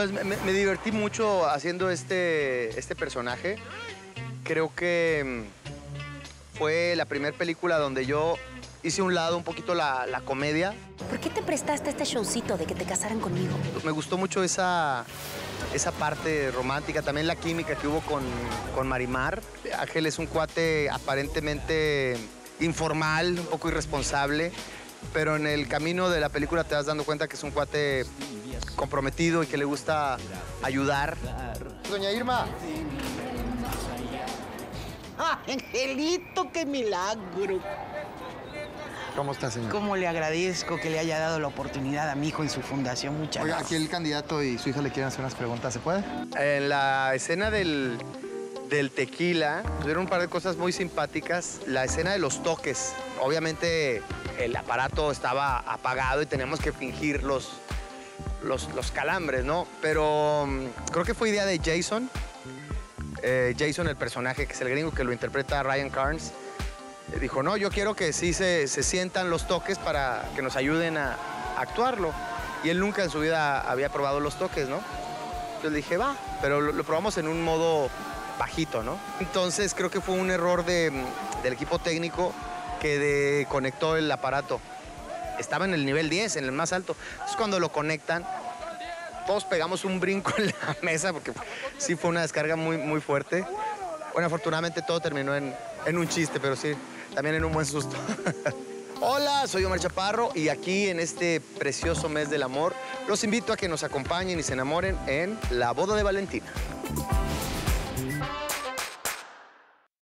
Pues me divertí mucho haciendo este personaje. Creo que fue la primera película donde yo hice un lado un poquito la comedia. ¿Por qué te prestaste este showcito de que te casaran conmigo? Me gustó mucho esa parte romántica, también la química que hubo con Marimar. Ángel es un cuate aparentemente informal, un poco irresponsable, pero en el camino de la película te vas dando cuenta que es un cuate comprometido y que le gusta ayudar. Doña Irma. Angelito, qué milagro. ¿Cómo está, señor? ¿Cómo le agradezco que le haya dado la oportunidad a mi hijo en su fundación? Muchas gracias. Oiga, aquí el candidato y su hija le quieren hacer unas preguntas. ¿Se puede? En la escena del tequila, tuvieron un par de cosas muy simpáticas. La escena de los toques. Obviamente, el aparato estaba apagado y teníamos que fingir los calambres, ¿no? Pero creo que fue idea de Jason. Jason, el personaje, que es el gringo, que lo interpreta Ryan Carnes. Dijo, no, yo quiero que sí se sientan los toques para que nos ayuden a actuarlo. Y él nunca en su vida había probado los toques, ¿no? Entonces dije, va, pero lo probamos en un modo bajito, ¿no? Entonces creo que fue un error del equipo técnico que desconectó el aparato. Estaba en el nivel 10, en el más alto. Entonces cuando lo conectan, todos pegamos un brinco en la mesa porque sí fue una descarga muy, muy fuerte. Bueno, afortunadamente todo terminó en un chiste, pero sí, también en un buen susto. Hola, soy Omar Chaparro y aquí en este precioso mes del amor los invito a que nos acompañen y se enamoren en La Boda de Valentina.